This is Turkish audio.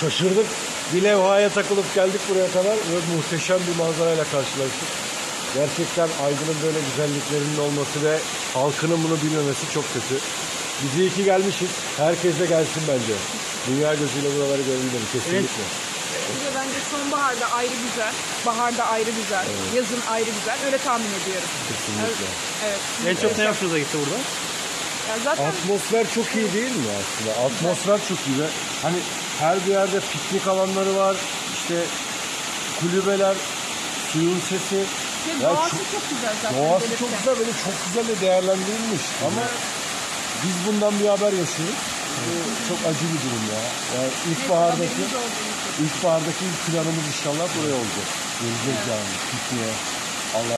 şaşırdık. Bir levhaya takılıp geldik buraya kadar ve muhteşem bir manzarayla karşılaştık. Gerçekten Aydın'ın böyle güzelliklerinin olması ve halkının bunu bilmemesi çok kötü. Biz iyi ki gelmişiz. Herkes de gelsin bence. Dünya gözüyle buraları görülmeli kesinlikle. Evet. Bence sonbaharda ayrı güzel, baharda ayrı güzel, evet. Yazın ayrı güzel. Öyle tahmin ediyorum. Kesinlikle. Evet. En çok ne hoşunuza gitti burada? Ya zaten... Atmosfer çok iyi değil mi aslında? Atmosfer çok iyi. Hani her bir yerde piknik alanları var, işte kulübeler, suyun sesi. Ya doğası çok güzel zaten. Doğası belirten. Çok güzel, böyle çok güzel de değerlendirilmiş. Hı. Ama biz bundan bir haber yaşıyoruz. Çok acı bir durum ya. Yani ilkbahardaki planımız inşallah buraya olacak. Göreceğiz yani. Pikniğe. Allah